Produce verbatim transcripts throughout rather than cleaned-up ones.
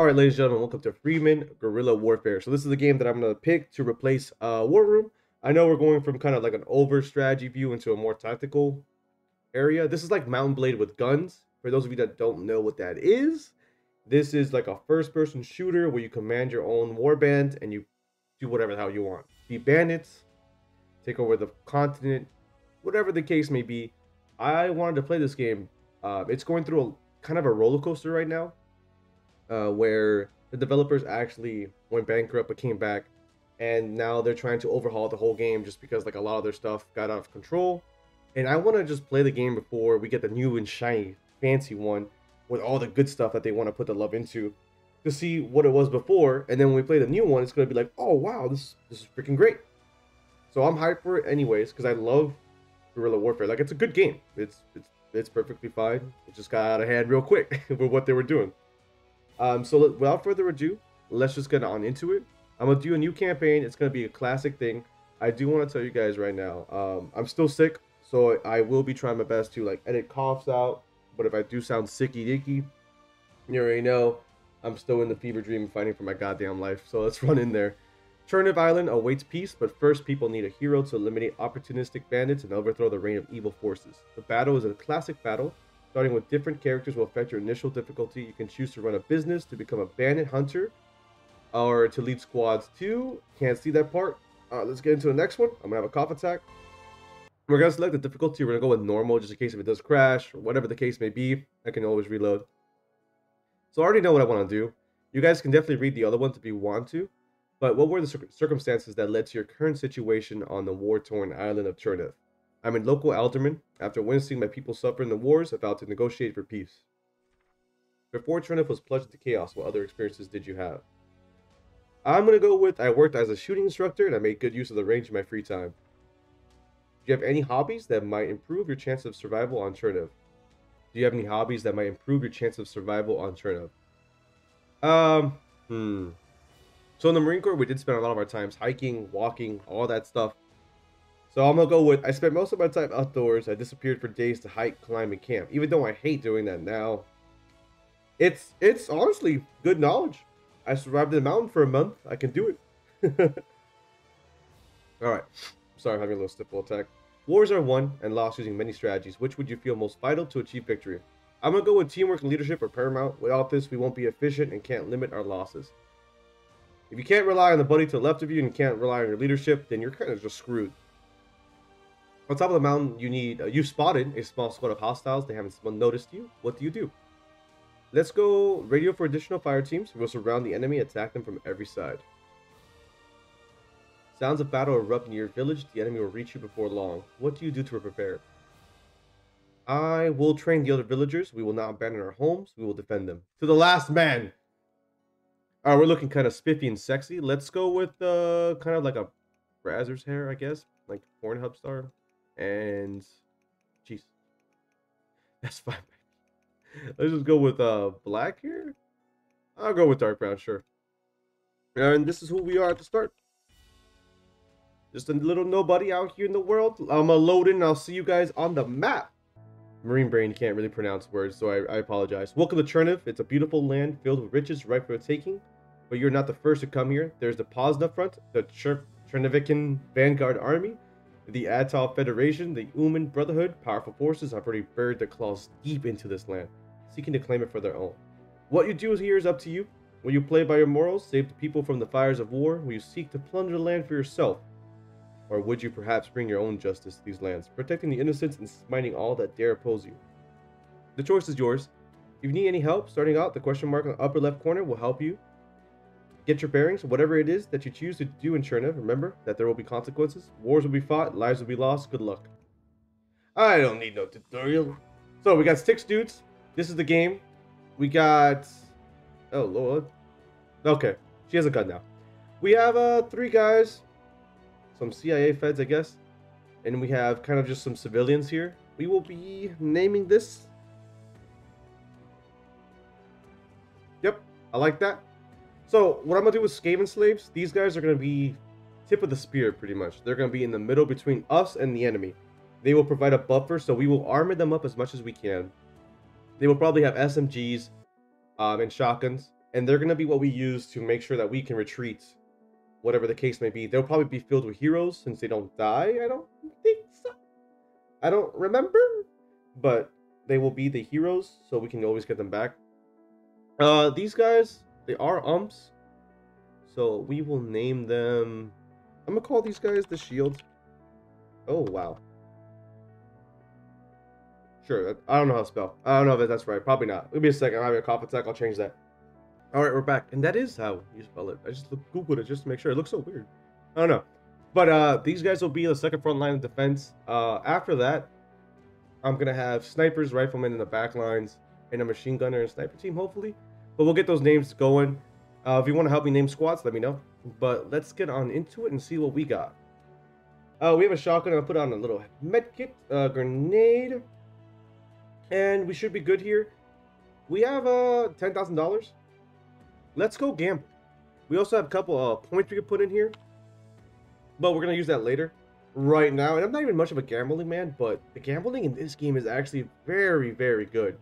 All right, ladies and gentlemen, welcome to Freeman Guerrilla Warfare. So this is the game that I'm going to pick to replace uh, War Room. I know we're going from kind of like an over strategy view into a more tactical area. This is like Mount and Blade with guns. For those of you that don't know what that is, this is like a first-person shooter where you command your own warband and you do whatever the hell you want. Be bandits, take over the continent, whatever the case may be. I wanted to play this game. Uh, it's going through a kind of a roller coaster right now, uh, where the developers actually went bankrupt but came back, and now they're trying to overhaul the whole game just because like a lot of their stuff got out of control. And I want to just play the game before we get the new and shiny, fancy one with all the good stuff that they want to put the love into, to see what it was before. And then when we play the new one, it's going to be like, oh wow, this this is freaking great. So I'm hyped for it anyways, because I love Guerrilla Warfare. Like, it's a good game. It's it's it's perfectly fine. It just got out of hand real quick with what they were doing. Um, so without further ado, let's just get on into it. I'm gonna do a new campaign. It's gonna be a classic thing. I do want to tell you guys right now, um, I'm still sick, so I will be trying my best to like edit coughs out. But if I do sound sicky dicky, you already know I'm still in the fever dream fighting for my goddamn life. So let's run in there. Cherniv Island awaits peace, but first people need a hero to eliminate opportunistic bandits and overthrow the reign of evil forces. The battle is a classic battle. Starting with different characters will affect your initial difficulty. You can choose to run a business, to become a bandit hunter, or to lead squads too. Can't see that part. Uh, let's get into the next one. I'm going to have a cough attack. We're going to select the difficulty. We're going to go with normal just in case if it does crash, or whatever the case may be. I can always reload. So I already know what I want to do. You guys can definitely read the other ones if you want to. But what were the circumstances that led to your current situation on the war-torn island of Cherniv? I'm a local alderman. After witnessing my people suffer in the wars, I vowed to negotiate for peace. Before Cherniv was plunged into chaos, what other experiences did you have? I'm going to go with, I worked as a shooting instructor and I made good use of the range in my free time. Do you have any hobbies that might improve your chance of survival on Cherniv? Do you have any hobbies that might improve your chance of survival on Cherniv? Um, hmm... So in the Marine Corps, we did spend a lot of our times hiking, walking, all that stuff. So I'm going to go with, I spent most of my time outdoors. I disappeared for days to hike, climb, and camp, even though I hate doing that now. It's it's honestly good knowledge. I survived in the mountain for a month. I can do it. All right. Sorry, I'm having a little sniffle attack. Wars are won and lost using many strategies. Which would you feel most vital to achieve victory? I'm going to go with teamwork and leadership are paramount. Without this, we won't be efficient and can't limit our losses. If you can't rely on the buddy to the left of you and can't rely on your leadership, then you're kind of just screwed. On top of the mountain, you need uh, you spotted a small squad of hostiles. They haven't noticed you. What do you do? Let's go radio for additional fire teams. We'll surround the enemy, attack them from every side. Sounds of battle erupt near your village. The enemy will reach you before long. What do you do to prepare? I will train the other villagers. We will not abandon our homes. We will defend them to the last man. All right, we're looking kind of spiffy and sexy. Let's go with uh, kind of like a Brazzers hair, I guess. Like Pornhub star. And... jeez. That's fine. Let's just go with uh, black hair? I'll go with dark brown, sure. And this is who we are at the start. Just a little nobody out here in the world. I'm gonna load in and I'll see you guys on the map. Marine brain can't really pronounce words, so I, I apologize. Welcome to Cherniv. It's a beautiful land filled with riches ripe for the taking, but you're not the first to come here. There's the Pozna Front, the Cher Chernivican Vanguard Army, the Atoll Federation, the Uman Brotherhood. Powerful forces have already buried their claws deep into this land, seeking to claim it for their own. What you do here is up to you. Will you play by your morals, save the people from the fires of war? Will you seek to plunder the land for yourself? Or would you perhaps bring your own justice to these lands, protecting the innocents and smiting all that dare oppose you? The choice is yours. If you need any help, starting out, the question mark on the upper left corner will help you get your bearings. Whatever it is that you choose to do in Cherniv, remember that there will be consequences. Wars will be fought, lives will be lost. Good luck. I don't need no tutorial. So we got six dudes. This is the game. We got... oh, Lord. Okay. She has a gun now. We have uh, three guys. Some C I A feds, I guess. And we have kind of just some civilians here. We will be naming this. Yep, I like that. So what I'm going to do with Skaven Slaves, these guys are going to be tip of the spear, pretty much. They're going to be in the middle between us and the enemy. They will provide a buffer, so we will armor them up as much as we can. They will probably have S M Gs um, and shotguns. and they're going to be what we use to make sure that we can retreat, whatever the case may be. They'll probably be filled with heroes since they don't die. I don't think so. I don't remember, but they will be the heroes, so we can always get them back. Uh, these guys, they are umps, so we will name them. I'm gonna call these guys the Shield. Oh wow. Sure, I don't know how to spell. I don't know if that's right. Probably not. Give me a second. I'm having a cough attack. I'll change that. All right, we're back, and that is how you spell it. I just googled it just to make sure. It looks so weird. I don't know, but uh, these guys will be the second front line of defense. Uh, after that, I'm gonna have snipers, riflemen in the back lines, and a machine gunner and sniper team, hopefully. But we'll get those names going. Uh, if you want to help me name squads, let me know. But let's get on into it and see what we got. Uh, we have a shotgun. I'll put on a little medkit, a grenade, and we should be good here. We have uh, ten thousand dollars. Let's go gamble. We also have a couple of uh, points we could put in here, but we're going to use that later. Right now, and I'm not even much of a gambling man, but the gambling in this game is actually very, very good.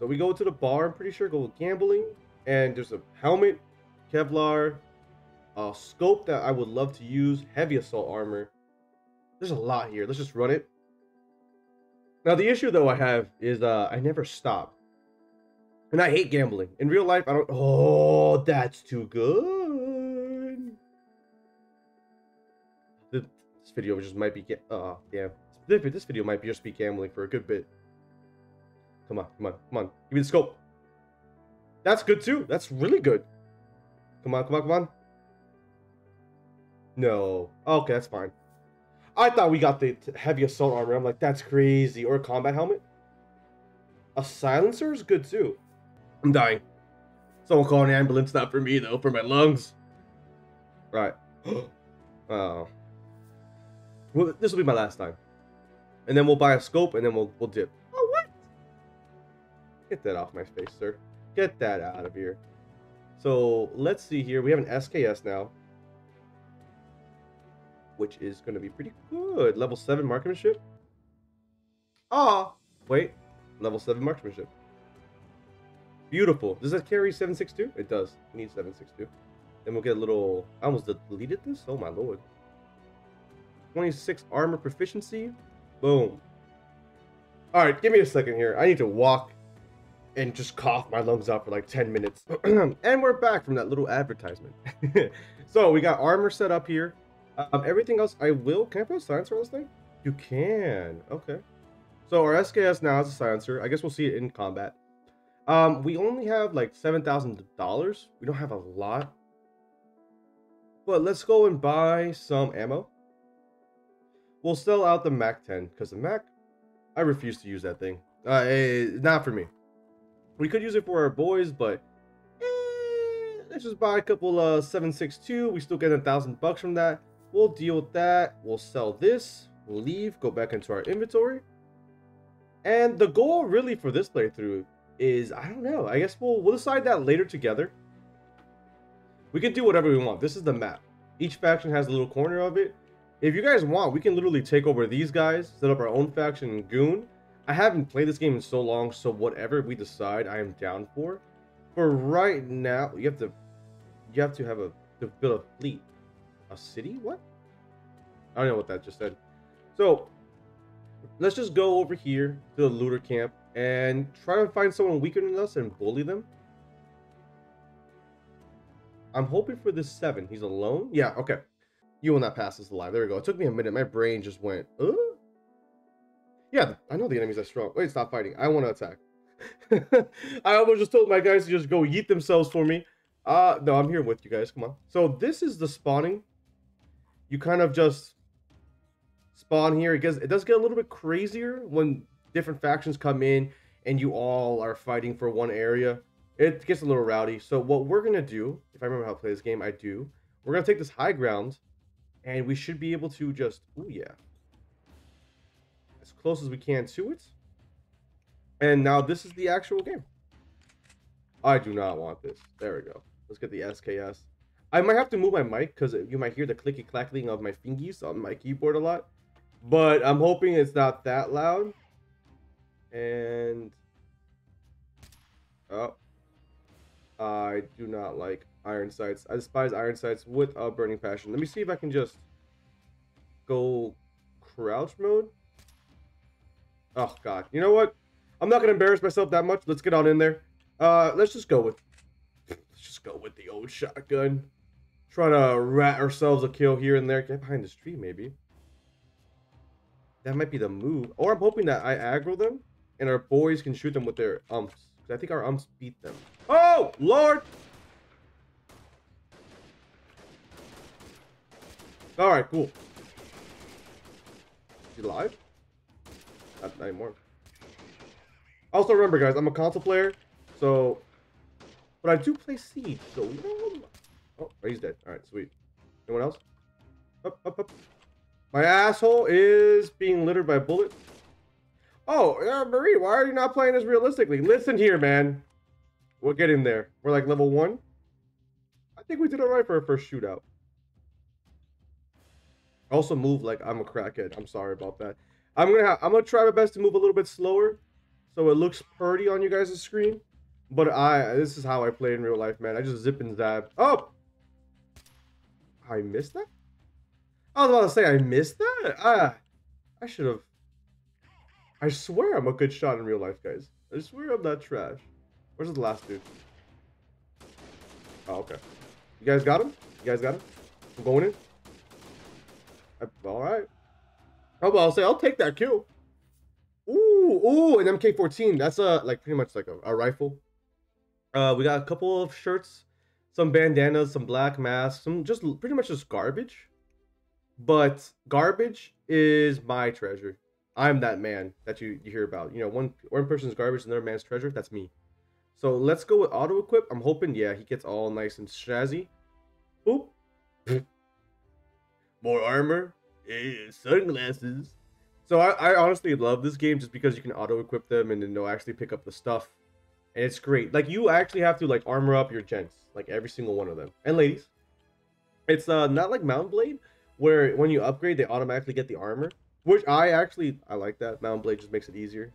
So we go to the bar, I'm pretty sure, go with gambling, and there's a helmet, Kevlar, a scope that I would love to use, heavy assault armor. There's a lot here. Let's just run it. Now, the issue, though, I have is uh, I never stop. And I hate gambling. In real life, I don't... Oh, that's too good. This video just might be... Oh, damn. This video might just be gambling for a good bit. Come on, come on, come on. Give me the scope. That's good, too. That's really good. Come on, come on, come on. No. Okay, that's fine. I thought we got the heavy assault armor. I'm like, that's crazy. Or a combat helmet. A silencer is good, too. I'm dying. Someone call an ambulance. Not for me, though. For my lungs. Right. Oh. Well, this will be my last time. And then we'll buy a scope, and then we'll, we'll dip. Oh, what? Get that off my face, sir. Get that out of here. So, let's see here. We have an S K S now, which is going to be pretty good. Level seven marksmanship. Ah, oh, wait. Level seven marksmanship. Beautiful. Does that carry seven six two? It does. We need seven six two. Then we'll get a little... I almost deleted this? Oh, my lord. twenty-six armor proficiency. Boom. All right, give me a second here. I need to walk and just cough my lungs out for like ten minutes. And we're back from that little advertisement. So we got armor set up here. Um, everything else, I will... Can I put a silencer on this thing? You can. Okay. So our S K S now has a silencer. I guess we'll see it in combat. Um, we only have like seven thousand dollars. We don't have a lot. But let's go and buy some ammo. We'll sell out the MAC ten. Because the MAC... I refuse to use that thing. Uh, it, not for me. We could use it for our boys, but... Eh, let's just buy a couple uh, seven six two. We still get a thousand bucks from that. We'll deal with that. We'll sell this. We'll leave. Go back into our inventory. And the goal really for this playthrough is, I don't know, I guess we'll, we'll decide that later together. We can do whatever we want. This is the map. Each faction has a little corner of it. If you guys want, we can literally take over these guys, set up our own faction in Goon. I haven't played this game in so long, so whatever we decide, I am down for. For right now, you have to, you have to have a, to build a fleet. A city? What? I don't know what that just said. So... let's just go over here to the looter camp and try to find someone weaker than us and bully them. I'm hoping for this seven. He's alone? Yeah, okay. You will not pass this alive. There we go. It took me a minute. My brain just went, uh? Yeah, I know the enemies are strong. Wait, stop fighting. I want to attack. I almost just told my guys to just go yeet themselves for me. Uh, no, I'm here with you guys. Come on. So this is the spawning. You kind of just... spawn here. It gets, it does get a little bit crazier when different factions come in and you all are fighting for one area. It gets a little rowdy. So what we're gonna do, if I remember how to play this game, I do. We're gonna take this high ground, and we should be able to just, oh yeah, as close as we can to it. And now this is the actual game. I do not want this. There we go. Let's get the S K S. I might have to move my mic because you might hear the clicky clackling of my fingies on my keyboard a lot. But I'm hoping it's not that loud. And... oh. I do not like iron sights. I despise iron sights with a burning passion. Let me see if I can just go crouch mode. Oh, God. You know what? I'm not going to embarrass myself that much. Let's get on in there. Uh, let's just go with... Let's just go with the old shotgun. Try to rat ourselves a kill here and there. Get behind this tree, maybe. That might be the move. Or I'm hoping that I aggro them and our boys can shoot them with their umps. I think our umps beat them. Oh, Lord! Alright, cool. Is he alive? Not, not anymore. Also, remember, guys, I'm a console player, so... But I do play Siege, so... Oh, he's dead. Alright, sweet. Anyone else? Up, up, up. My asshole is being littered by bullets. Oh, uh, Marie, why are you not playing this realistically? Listen here, man. We're getting there. We're like level one. I think we did all right for our first shootout. I also move like I'm a crackhead. I'm sorry about that. I'm gonna ha I'm gonna try my best to move a little bit slower, so it looks pretty on you guys' screen. But I this is how I play in real life, man. I just zip and zap. Oh, I missed that. I was about to say I missed that. Ah, I should have. I swear I'm a good shot in real life, guys. I swear I'm not trash. Where's the last dude? Oh, okay. You guys got him? You guys got him? I'm going in. I, all right. Oh, well, I'll say I'll take that kill. Ooh, ooh, an M K fourteen. That's a like pretty much like a, a rifle. Uh, we got a couple of shirts, some bandanas, some black masks, some just pretty much just garbage. But garbage is my treasure. I'm that man that you, you hear about. You know, one one person's garbage, another man's treasure. That's me. So let's go with auto equip. I'm hoping, yeah, he gets all nice and shazzy. Boop. More armor. Yeah, sunglasses. So I, I honestly love this game just because you can auto equip them and then they'll actually pick up the stuff. And it's great. Like, you actually have to, like, armor up your gents. Like, every single one of them. And ladies. It's uh, not like Mount and Blade, where when you upgrade, they automatically get the armor. Which I actually, I like that. Mount and Blade just makes it easier.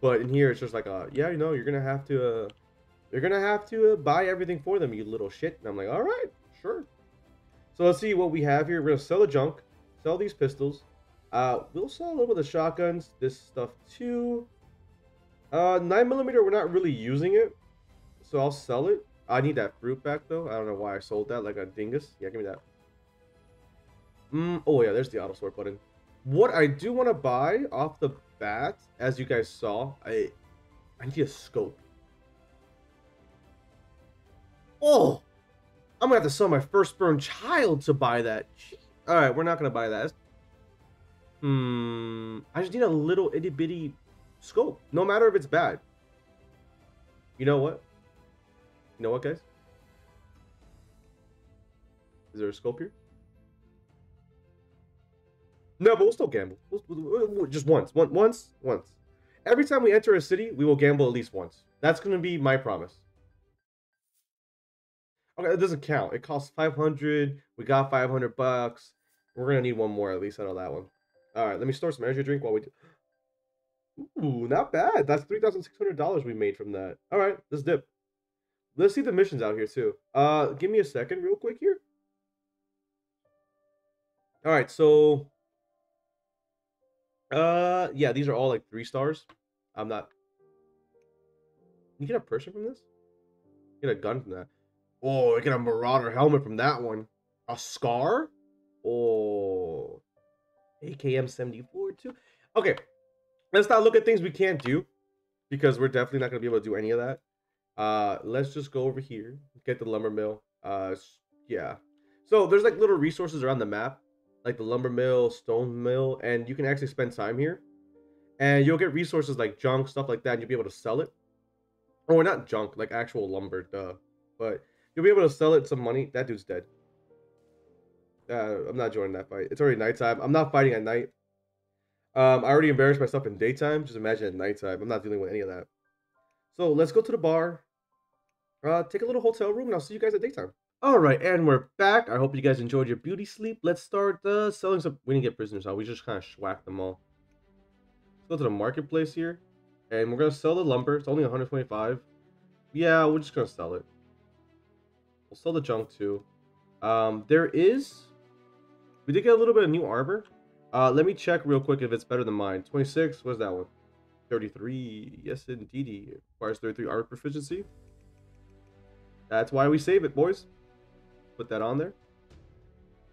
But in here, it's just like, uh, yeah, you know, you're going to have to, uh, you're going to have to uh, buy everything for them, you little shit. And I'm like, all right, sure. So let's see what we have here. We're going to sell the junk, sell these pistols. Uh, we'll sell a little bit of the shotguns, this stuff too. Uh, nine millimeter, we're not really using it. So I'll sell it. I need that fruit back though. I don't know why I sold that like a dingus. Yeah, give me that. Mm, oh yeah, there's the auto sort button. What I do want to buy off the bat, as you guys saw, I I need a scope. Oh, I'm gonna have to sell my firstborn child to buy that. Jeez. All right, we're not gonna buy that. Hmm, I just need a little itty bitty scope, no matter if it's bad. You know what? You know what, guys? Is there a scope here? No, but we'll still gamble. We'll, we'll, we'll, just once. One, once. Once. Every time we enter a city, we will gamble at least once. That's going to be my promise. Okay, it doesn't count. It costs five hundred. We got five hundred bucks. We're going to need one more, at least, out of that one. All right, let me store some energy drink while we do. Ooh, not bad. That's three thousand six hundred dollars we made from that. All right, let's dip. Let's see the missions out here, too. Uh, give me a second real quick here. All right, so... Uh, yeah, these are all like three stars. I'm not. You get a person from this? You get a gun from that. Oh, I get a Marauder helmet from that one. A scar? Oh. A K M seventy-four too. Okay. Let's not look at things we can't do, because we're definitely not gonna be able to do any of that. Uh, let's just go over here, get the lumber mill. Uh, yeah. So there's like little resources around the map, like the lumber mill, stone mill, and you can actually spend time here. And you'll get resources like junk, stuff like that, and you'll be able to sell it. Or not junk, like actual lumber, duh. But you'll be able to sell it some money. That dude's dead. Uh, I'm not joining that fight. It's already nighttime. I'm not fighting at night. Um, I already embarrassed myself in daytime. Just imagine at nighttime. I'm not dealing with any of that. So let's go to the bar. Uh, take a little hotel room, and I'll see you guys at daytime. All right, and we're back. I hope you guys enjoyed your beauty sleep. Let's start uh, selling some... We didn't get prisoners out. We just kind of schwacked them all. Let's go to the marketplace here. And we're going to sell the lumber. It's only one hundred twenty-five. Yeah, we're just going to sell it. We'll sell the junk too. Um, there is... We did get a little bit of new armor. Uh, let me check real quick if it's better than mine. twenty-six, what's that one? thirty-three, yes indeedy. It requires thirty-three armor proficiency. That's why we save it, boys. Put that on there.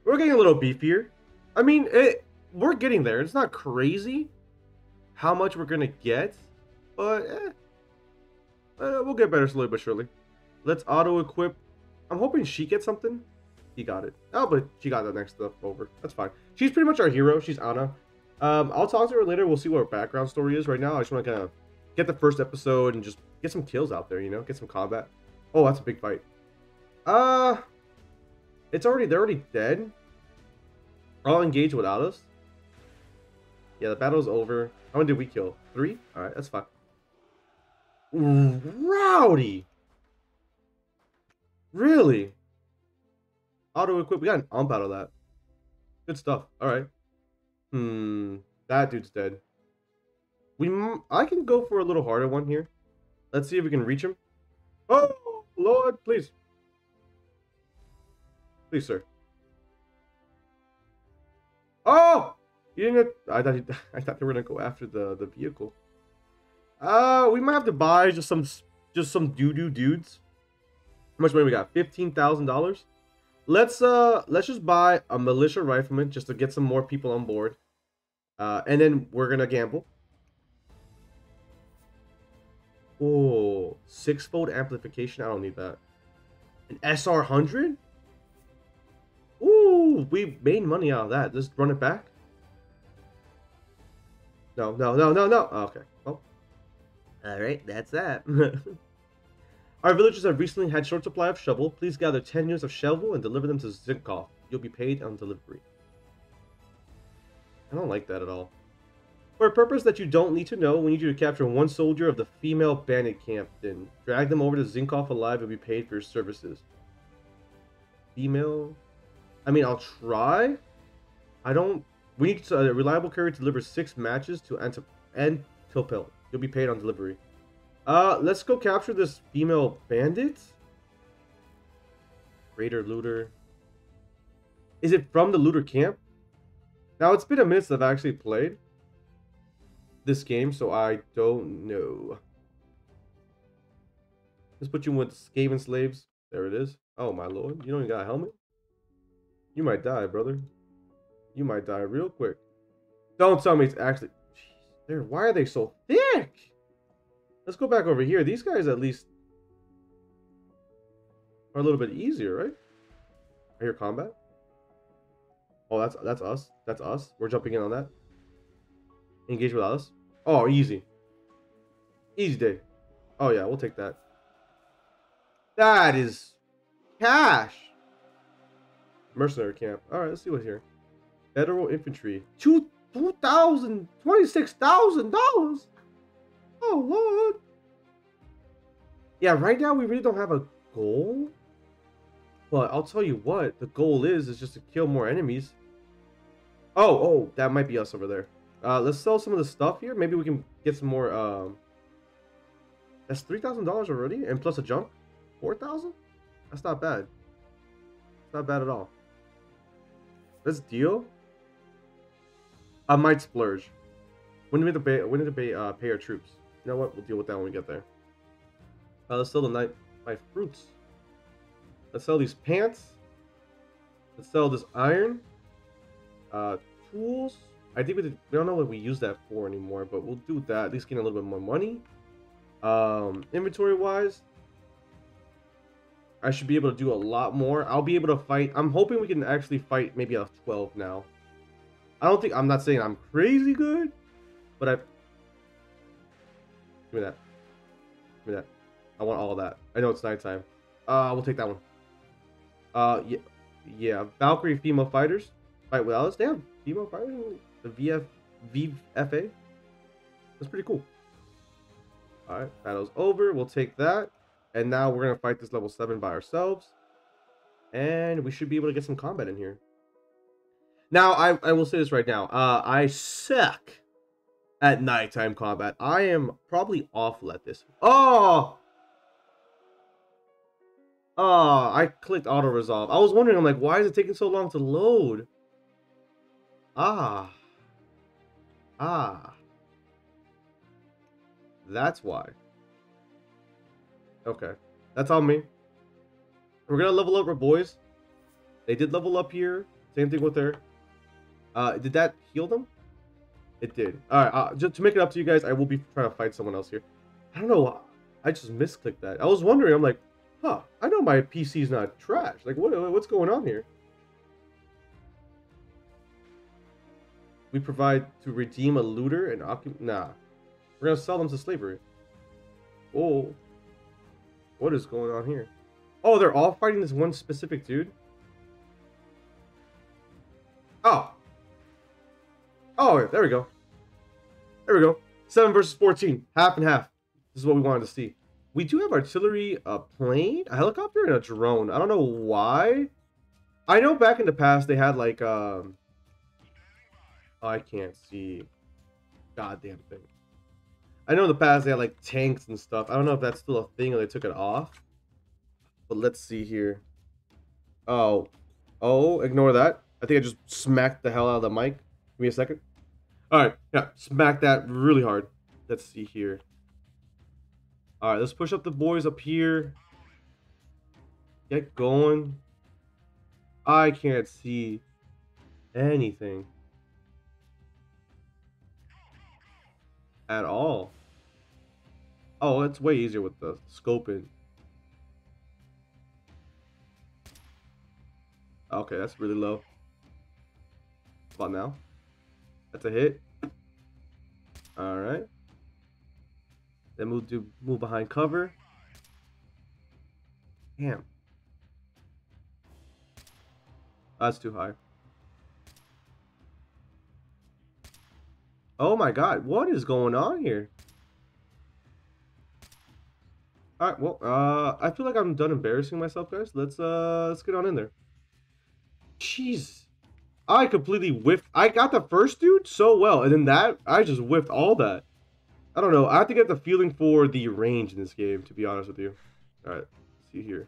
We're getting a little beefier. I mean, it, we're getting there. It's not crazy how much we're going to get, but eh. Uh, we'll get better slowly but surely. Let's auto-equip. I'm hoping she gets something. He got it. Oh, but she got the next stuff over. That's fine. She's pretty much our hero. She's Anna. Um, I'll talk to her later. We'll see what her background story is. Right now, I just want to kind of get the first episode and just get some kills out there, you know? Get some combat. Oh, that's a big fight. Uh, it's already... They're already dead. I'll engage without us. Yeah, the battle's over. How many did we kill? Three? Alright, that's fine. Rowdy! Really? Auto-equip. We got an ump out of that. Good stuff. Alright. Hmm. That dude's dead. We m I can go for a little harder one here. Let's see if we can reach him. Oh, Lord, please. Please, sir. Oh! You didn't get... I thought, he... I thought they were going to go after the, the vehicle. Uh, we might have to buy just some just some doo-doo dudes. How much money we got? fifteen thousand dollars. Let's uh let's just buy a militia rifleman just to get some more people on board. Uh and then we're gonna gamble. Oh, six-fold amplification. I don't need that. An S R one hundred? Ooh, we made money out of that. Let's run it back. No, no, no, no, no. Oh, okay. Well. Alright, that's that. Our villagers have recently had short supply of shovel. Please gather ten units of shovel and deliver them to Zinkoff. You'll be paid on delivery. I don't like that at all. For a purpose that you don't need to know, we need you to capture one soldier of the female bandit camp. Then drag them over to Zinkoff alive. You'll be paid for your services. Female? I mean, I'll try. I don't... We need to, a reliable courier to deliver six matches to Antop Antopil. You'll be paid on delivery. Uh, let's go capture this female bandit. Raider looter. Is it from the looter camp? Now, it's been a minute since I've actually played this game, so I don't know. Let's put you with Skaven Slaves. There it is. Oh, my lord. You don't even got a helmet? You might die, brother. You might die real quick. Don't tell me it's actually... Jeez, why are they so thick? Let's go back over here. These guys at least are a little bit easier, right? I hear combat. Oh, that's that's us. That's us. We're jumping in on that. Engage without us. Oh, easy. Easy day. Oh, yeah. We'll take that. That is cash. Mercenary camp. All right. Let's see what's here. Federal infantry. Two, two thousand, twenty-six thousand dollars. Oh, Lord. Yeah, right now we really don't have a goal. But I'll tell you what. The goal is, is just to kill more enemies. Oh, oh, that might be us over there. Uh, let's sell some of the stuff here. Maybe we can get some more. Um, that's three thousand dollars already. And plus a jump. four thousand dollars? That's not bad. Not bad at all. Let's deal. I might splurge. When did we when did we uh, pay our troops? You know what? We'll deal with that when we get there. Uh, let's sell the night my fruits. Let's sell these pants. Let's sell this iron. Uh, tools. I think we did, we don't know what we use that for anymore, but we'll do that. At least get a little bit more money. Um, inventory wise, I should be able to do a lot more. I'll be able to fight. I'm hoping we can actually fight maybe a twelve now. I don't think I'm not saying I'm crazy good, but I give me that. Give me that. I want all of that. I know it's nighttime. Uh, we'll take that one. Uh, yeah, yeah. Valkyrie female fighters fight without us. Damn, female fighters. The V F V F A. That's pretty cool. All right, battle's over. We'll take that. And now we're gonna fight this level seven by ourselves, and we should be able to get some combat in here. Now, I I will say this right now. Uh, I suck at nighttime combat. I am probably awful at this. Oh, Oh, I clicked auto-resolve. I was wondering, I'm like, why is it taking so long to load? Ah. Ah. That's why. Okay. That's on me. We're going to level up our boys. They did level up here. Same thing with their... Uh, did that heal them? It did. Alright, uh, just to make it up to you guys, I will be trying to fight someone else here. I don't know. I just misclicked that. I was wondering, I'm like, huh, I know my P C's not trash. Like, what? what's going on here? We provide to redeem a looter and occupy. Nah. We're going to sell them to slavery. Oh. What is going on here? Oh, they're all fighting this one specific dude? Oh. Oh, there we go. There we go. seven versus fourteen. Half and half. This is what we wanted to see. We do have artillery, a plane, a helicopter, and a drone. I don't know why. I know back in the past they had like... Um, I can't see. Goddamn thing. I know in the past they had like tanks and stuff. I don't know if that's still a thing or they took it off. But let's see here. Oh. Oh, ignore that. I think I just smacked the hell out of the mic. Give me a second. Alright, yeah. Smack that really hard. Let's see here. Alright, let's push up the boys up here. Get going. I can't see anything. At all. Oh, it's way easier with the scoping. Okay, that's really low. About now. That's a hit. Alright. Then we'll do move behind cover. Damn. That's too high. Oh my god, what is going on here? Alright, well, uh, I feel like I'm done embarrassing myself, guys. Let's, uh, let's get on in there. Jeez. I completely whiffed. I got the first dude so well, and then that, I just whiffed all that. I don't know. I have to get the feeling for the range in this game, to be honest with you. Alright, let's see here.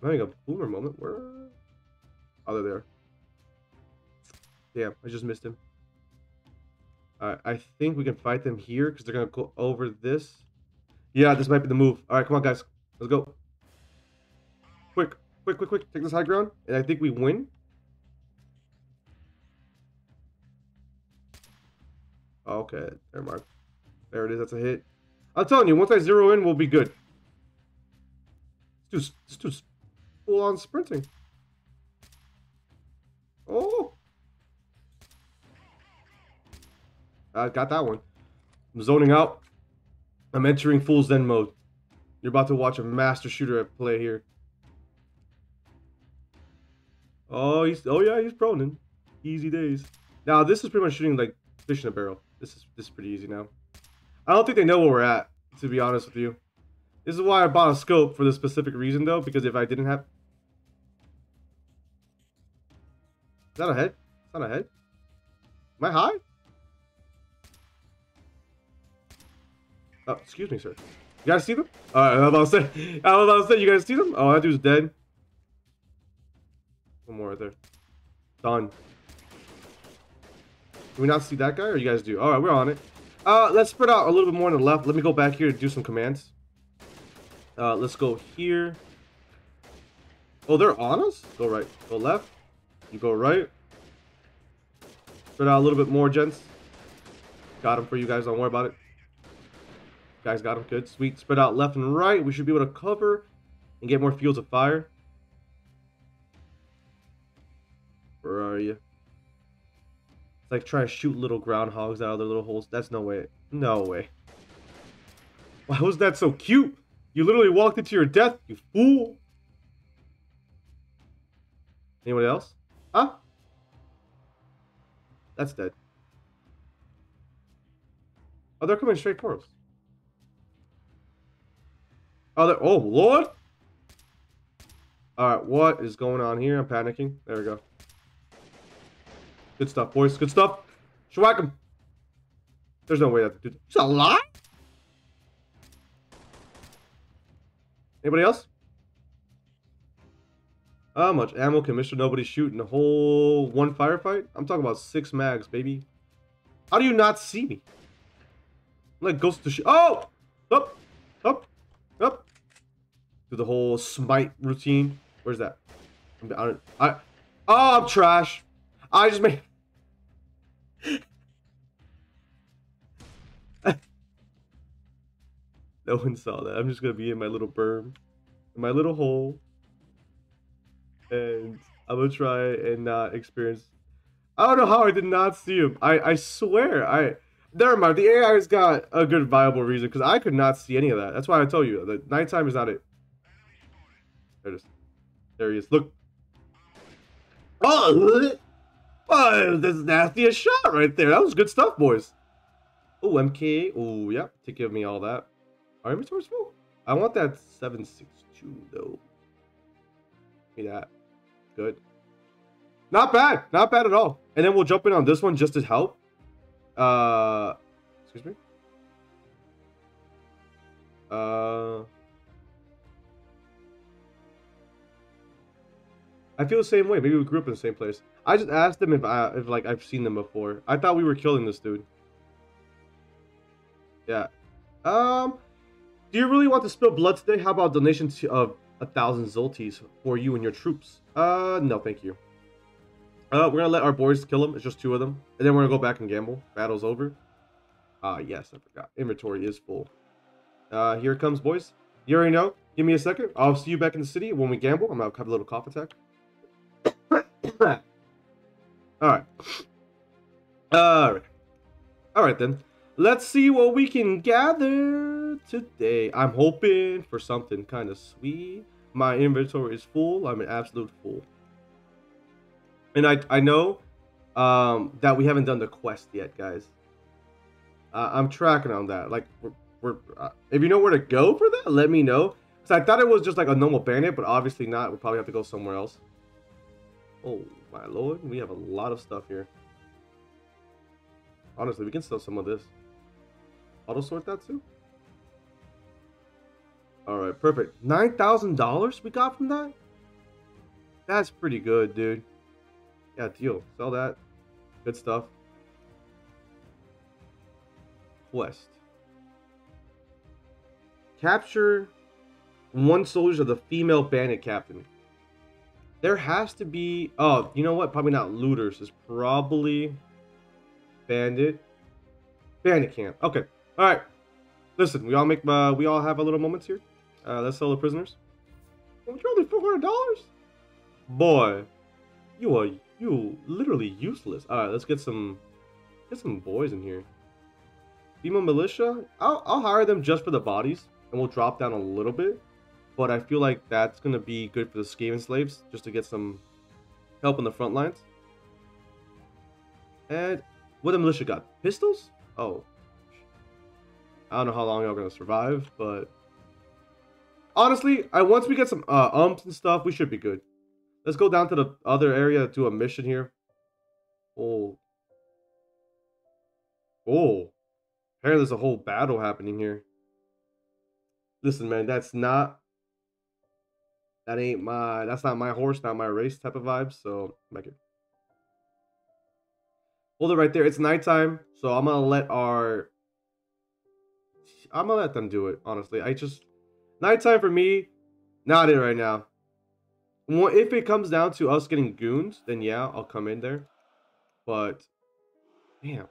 I'm having a boomer moment. Where? Oh, they're there. Damn, I just missed him. Alright, I think we can fight them here because they're going to go over this. Yeah, this might be the move. Alright, come on, guys. Let's go. Quick, quick, quick, quick. Take this high ground, and I think we win. Okay, never mind. There it is. That's a hit. I'm telling you, once I zero in, we'll be good. Let's do full-on sprinting. Oh! I got that one. I'm zoning out. I'm entering Fool's Den mode. You're about to watch a master shooter at play here. Oh, he's oh yeah, he's proning. Easy days. Now this is pretty much shooting like fish in a barrel. This is this is pretty easy now. I don't think they know where we're at, to be honest with you. This is why I bought a scope for this specific reason though, because if I didn't have... Is that a head? It's not a head. Am I high? Oh, excuse me, sir. You guys see them? Alright, I was about to say, I was about to say, you guys see them? Oh, that dude's dead. One more right there. Done. Do we not see that guy, or you guys do? Alright, we're on it. Uh, let's spread out a little bit more on the left. Let me go back here to do some commands. Uh, let's go here. Oh, they're on us? Go right. Go left. You go right. Spread out a little bit more, gents. Got him for you guys. Don't worry about it. Guys got him good. Sweet. Spread out left and right. We should be able to cover and get more fields of fire. Where are you? It's like trying to shoot little groundhogs out of their little holes. That's no way. No way. Why was that so cute? You literally walked into your death, you fool. Anyone else? Huh? That's dead. Oh, they're coming straight for us. Oh, oh, Lord! Alright, what is going on here? I'm panicking. There we go. Good stuff, boys. Good stuff. Shwack him. There's no way that dude... He's alive? Anybody else? How much ammo can Mister Nobody shoot in a whole one firefight? I'm talking about six mags, baby. How do you not see me? I'm like ghost to shit. Oh! Up! Up! Up! Do the whole smite routine. Where's that? I'm, I, don't, I Oh, I'm trash. I just made... No one saw that. I'm just going to be in my little berm. In my little hole. And I'm going to try and not experience... I don't know how I did not see him. I, I swear. I Never mind. The A I's got a good viable reason. Because I could not see any of that. That's why I tell you. The nighttime is not it. There it is. There he is. Look. Oh! Oh, that's the nastiest shot right there. That was good stuff, boys. Oh, M K. Oh, yep. Yeah, to give me all that. Our inventory's full. I want that seven six two, though. Give me that. Good. Not bad. Not bad at all. And then we'll jump in on this one just to help. Uh, excuse me. Uh, I feel the same way. Maybe we grew up in the same place. I just asked them if I, if like I've seen them before. I thought we were killing this dude. Yeah. Um, do you really want to spill blood today? How about donations of a thousand zoltis for you and your troops? Uh, no, thank you. Uh, we're gonna let our boys kill them. It's just two of them, and then we're gonna go back and gamble. Battle's over. Ah, uh, yes, I forgot. Inventory is full. Uh, here it comes, boys. You already know. Give me a second. I'll see you back in the city when we gamble. I'm gonna have a little cough attack. All right. All right. All right then. Let's see what we can gather today. I'm hoping for something kind of sweet. My inventory is full. I'm an absolute fool. And I, I know um, that we haven't done the quest yet, guys. Uh, I'm tracking on that. Like, we're, we're uh, if you know where to go for that, let me know. Because I thought it was just like a normal bandit, but obviously not. We'll probably have to go somewhere else. Oh, my lord. We have a lot of stuff here. Honestly, we can sell some of this. Auto sort that too. All right, perfect. nine thousand dollars we got from that? That's pretty good, dude. Yeah, deal. Sell that. Good stuff. Quest. Capture one soldier of the female bandit captain. There has to be... Oh, you know what? Probably not looters. It's probably... Bandit. Bandit camp. Okay. Alright. Listen, we all make uh, we all have our little moments here. Uh, let's sell the prisoners. Oh, you're only four hundred dollars? Boy. You are you literally useless. Alright, let's get some get some boys in here. Female militia? I'll I'll hire them just for the bodies and we'll drop down a little bit. But I feel like that's gonna be good for the Skaven slaves, just to get some help on the front lines. And what the militia got? Pistols? Oh. I don't know how long y'all gonna survive, but... Honestly, I once we get some uh, umps and stuff, we should be good. Let's go down to the other area, do a mission here. Oh. Oh. Apparently there's a whole battle happening here. Listen, man, that's not... That ain't my... That's not my horse, not my race type of vibe, so... Make it. Hold it right there. It's nighttime, so I'm gonna let our... I'm gonna let them do it, honestly. I just... Nighttime for me, not it right now. Well, if it comes down to us getting goons, then yeah, I'll come in there. But... Damn.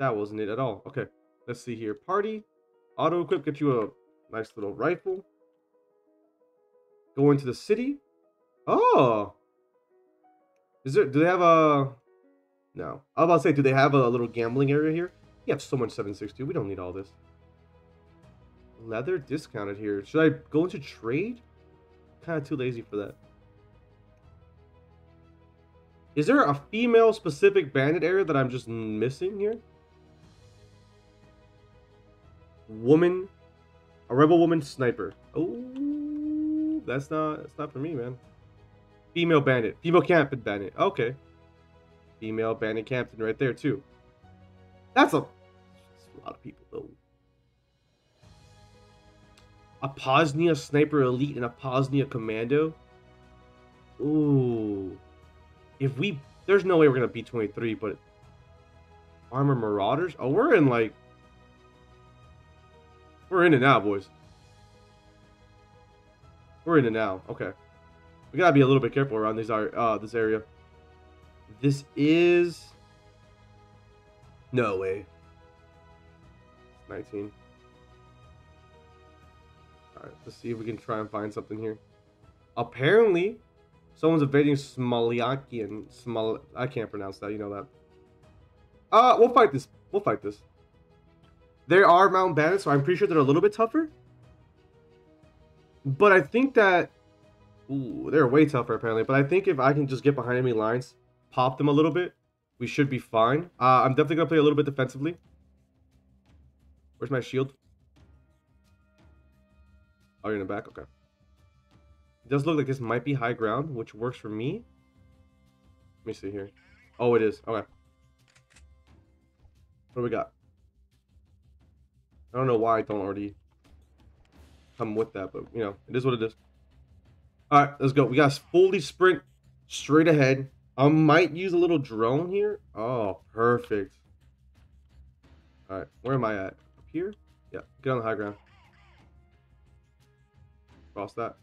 That wasn't it at all. Okay, let's see here. Party. Auto-equip, get you a nice little rifle. Go into the city. Oh! Is there, do they have a, no. I was about to say, do they have a little gambling area here? We have so much seven six two, we don't need all this. Leather discounted here. Should I go into trade? Kind of too lazy for that. Is there a female specific bandit area that I'm just missing here? Woman, a rebel woman sniper. Oh, that's not, that's not for me, man. Female bandit. Female captain bandit. Okay. Female bandit captain right there, too. That's a, that's a lot of people, though. A Poznia Sniper Elite and a Poznia Commando? Ooh. If we... There's no way we're going to beat twenty-three, but... Armor Marauders? Oh, we're in, like... We're in it now, boys. We're in it now. Okay. We gotta be a little bit careful around these are uh, this area. This is... No way. nineteen. Alright, let's see if we can try and find something here. Apparently, someone's invading Smolyakian. Smol... I can't pronounce that, you know that. Uh, we'll fight this. We'll fight this. There are mountain bandits, so I'm pretty sure they're a little bit tougher. But I think that... Ooh, they're way tougher apparently. But I think if I can just get behind enemy lines, pop them a little bit, we should be fine. Uh, I'm definitely going to play a little bit defensively. Where's my shield? Oh, you're in the back? Okay. It does look like this might be high ground, which works for me. Let me see here. Oh, it is. Okay. What do we got? I don't know why I don't already come with that, but, you know, it is what it is. All right, let's go. We got to fully sprint straight ahead. I might use a little drone here. Oh, perfect. All right, where am I at? Up here? Yeah, get on the high ground. Cross that.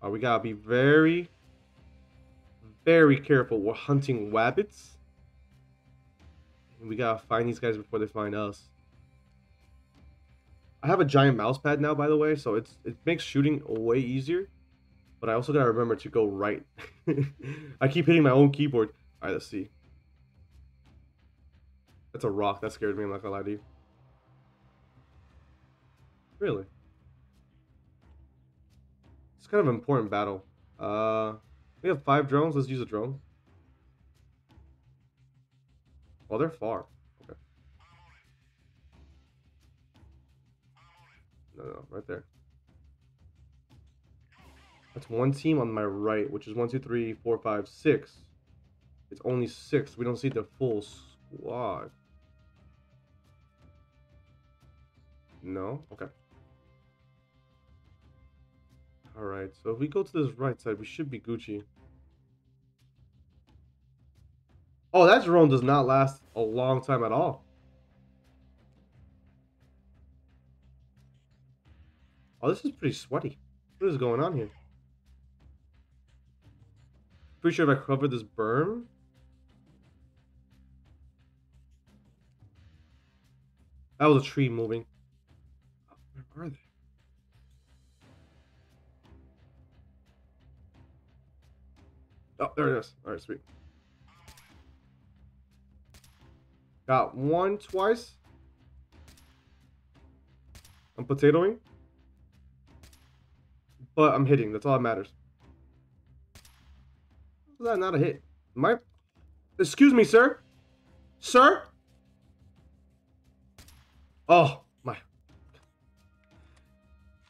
All right, we got to be very, very careful. We're hunting wabbits. And we got to find these guys before they find us. I have a giant mouse pad now, by the way, so it's it makes shooting way easier. But I also gotta remember to go right. I keep hitting my own keyboard. Alright, let's see. That's a rock. That scared me. I'm not gonna lie to you. Really? It's kind of an important battle. Uh, we have five drones. Let's use a drone. Oh, they're far. No, no, right there. That's one team on my right, which is one, two, three, four, five, six. It's only six. We don't see the full squad. No? Okay. Alright, so if we go to this right side, we should be Gucci. Oh, that drone does not last a long time at all. Oh, this is pretty sweaty. What is going on here? Pretty sure if I cover this berm. That was a tree moving. Oh, where are they? Oh, there it is. Alright, sweet. Got one twice. I'm potatoing. But I'm hitting. That's all that matters. Is that not a hit? My, excuse me, sir. Sir. Oh my.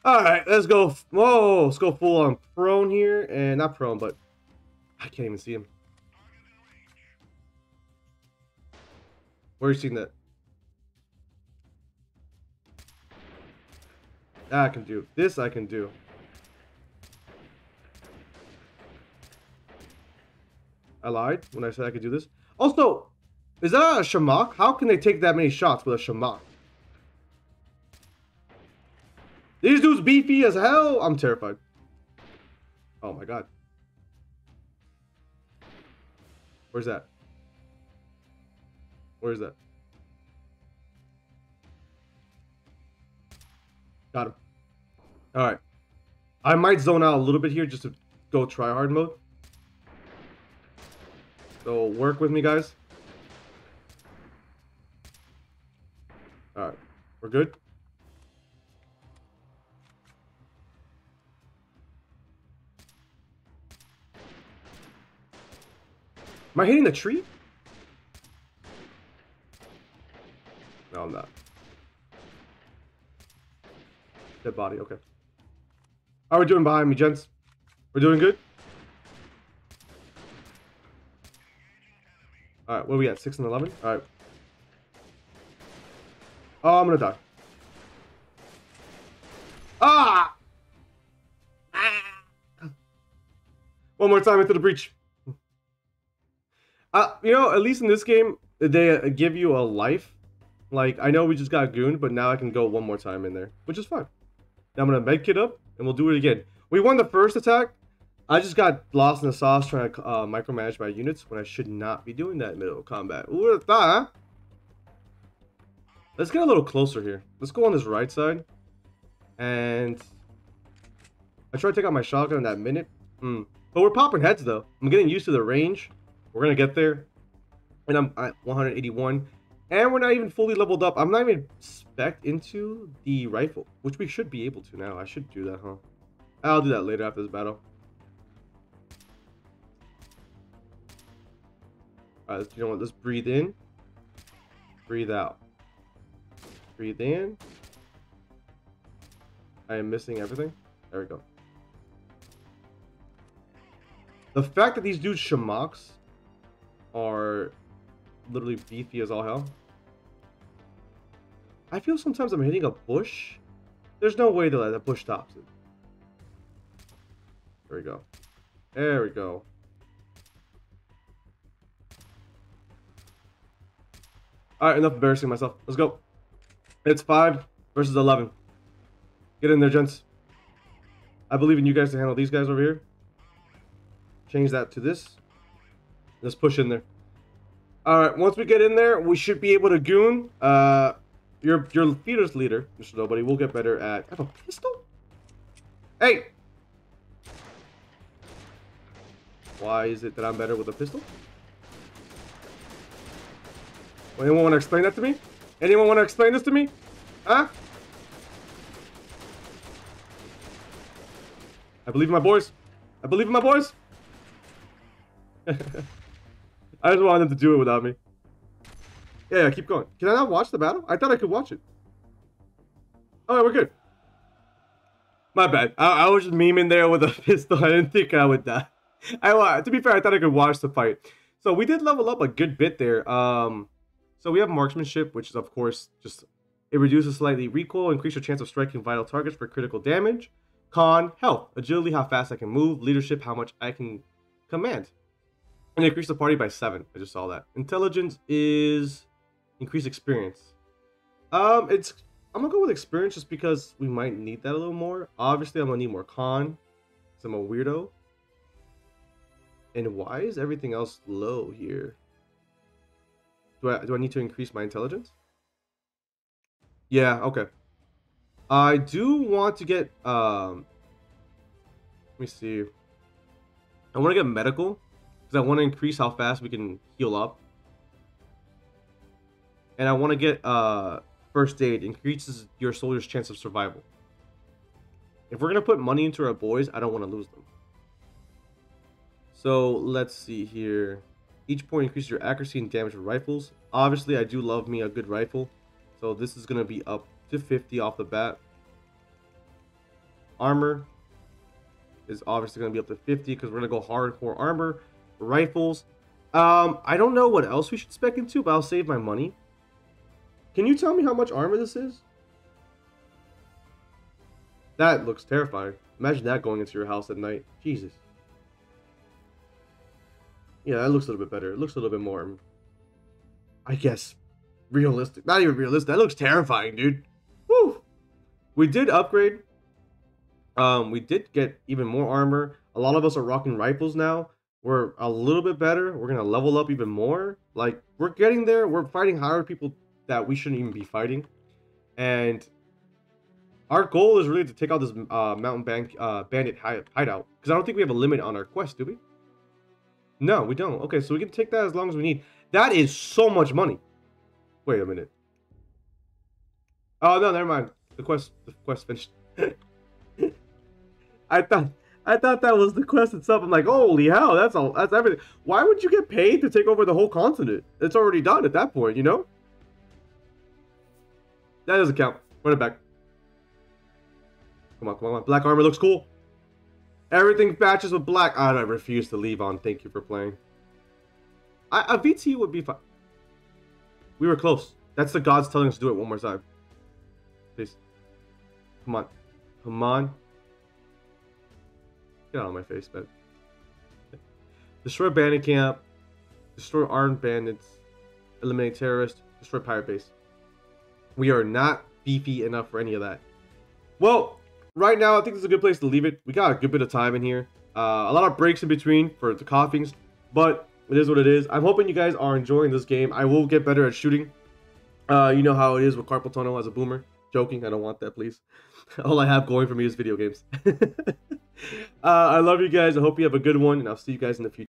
All right, let's go. Whoa, let's go full on prone here, and not prone, but I can't even see him. Where are you seeing that? That I can do. This I can do. I lied when I said I could do this. Also, is that a Shamak? How can they take that many shots with a Shamak? These dudes beefy as hell. I'm terrified. Oh my god. Where's that? Where's that? Got him. Alright. I might zone out a little bit here just to go try hard mode. So work with me, guys. All right, we're good. Am I hitting the tree? No, I'm not. Dead body. Okay. How are we doing behind me, gents? We're doing good. Alright, what are we at? six and eleven? Alright. Oh, I'm gonna die. Ah! ah! One more time into the breach. Uh, you know, at least in this game, they give you a life. Like, I know we just got gooned, but now I can go one more time in there, which is fine. Now I'm gonna medkit up, and we'll do it again. We won the first attack. I just got lost in the sauce trying to uh, micromanage my units when I should not be doing that in middle of combat. Who would have thought, huh? Let's get a little closer here. Let's go on this right side. And I tried to take out my shotgun in that minute. Mm. But we're popping heads, though. I'm getting used to the range. We're going to get there. And I'm at one eighty-one. And we're not even fully leveled up. I'm not even spec'd into the rifle, which we should be able to now. I should do that, huh? I'll do that later after this battle. All right, you know what? Let's breathe in. Breathe out. Breathe in. I am missing everything. There we go. The fact that these dudes shamaks are literally beefy as all hell. I feel sometimes I'm hitting a bush. There's no way that that bush stops it. There we go. There we go. All right, enough embarrassing myself. Let's go. It's five versus eleven. Get in there, gents. I believe in you guys to handle these guys over here. Change that to this. Let's push in there. All right, once we get in there, we should be able to goon. Uh, your your fetus leader, Mister Nobody, will get better at... I have a pistol? Hey! Why is it that I'm better with a pistol? Anyone want to explain that to me? Anyone want to explain this to me? Huh? I believe in my boys. I believe in my boys. I just wanted them to do it without me. Yeah, yeah, keep going. Can I not watch the battle? I thought I could watch it. All right, we're good. My bad. I, I was just memeing there with a pistol. I didn't think I would die. I, to be fair, I thought I could watch the fight. So we did level up a good bit there. Um... So we have marksmanship, which is, of course, just it reduces slightly recoil, increase your chance of striking vital targets for critical damage. Con, health, agility, how fast I can move, leadership, how much I can command. And increase the party by seven. I just saw that. Intelligence is increased experience. Um, it's I'm gonna go with experience just because we might need that a little more. Obviously, I'm gonna need more con, because I'm a weirdo. And why is everything else low here? Do I, do I need to increase my intelligence? Yeah, okay. I do want to get... Um, let me see. I want to get medical, because I want to increase how fast we can heal up. And I want to get uh, first aid. Increases your soldier's chance of survival. If we're going to put money into our boys, I don't want to lose them. So, let's see here. Each point increases your accuracy and damage with rifles. Obviously, I do love me a good rifle. So this is going to be up to fifty off the bat. Armor is obviously going to be up to fifty because we're going to go hardcore armor. Rifles. Um, I don't know what else we should spec into, but I'll save my money. Can you tell me how much armor this is? That looks terrifying. Imagine that going into your house at night. Jesus. Yeah, that looks a little bit better. It looks a little bit more, I guess, realistic. Not even realistic. That looks terrifying, dude. Woo! We did upgrade. Um, we did get even more armor. A lot of us are rocking rifles now. We're a little bit better. We're going to level up even more. Like, we're getting there. We're fighting higher people that we shouldn't even be fighting. And our goal is really to take out this uh, mountain bank uh, bandit hideout. Because I don't think we have a limit on our quest, do we? No, we don't. Okay, so we can take that as long as we need. That is so much money. Wait a minute. Oh no, never mind. The quest, the quest finished. I thought, I thought that was the quest itself. I'm like, holy hell, that's all. That's everything. Why would you get paid to take over the whole continent? It's already done at that point, you know. That doesn't count. Run it back. Come on, come on, come on. Black armor looks cool. Everything matches with black. I don't refuse to leave on. Thank you for playing. I, a V T would be fine. We were close. That's the gods telling us to do it one more time. Please. Come on. Come on. Get out of my face, man. Okay. Destroy bandit camp. Destroy armed bandits. Eliminate terrorists. Destroy pirate base. We are not beefy enough for any of that. Well, right now, I think this is a good place to leave it. We got a good bit of time in here. Uh, a lot of breaks in between for the coughings, but it is what it is. I'm hoping you guys are enjoying this game. I will get better at shooting. Uh, you know how it is with carpal tunnel as a boomer. Joking, I don't want that, please. All I have going for me is video games. uh, I love you guys. I hope you have a good one, and I'll see you guys in the future.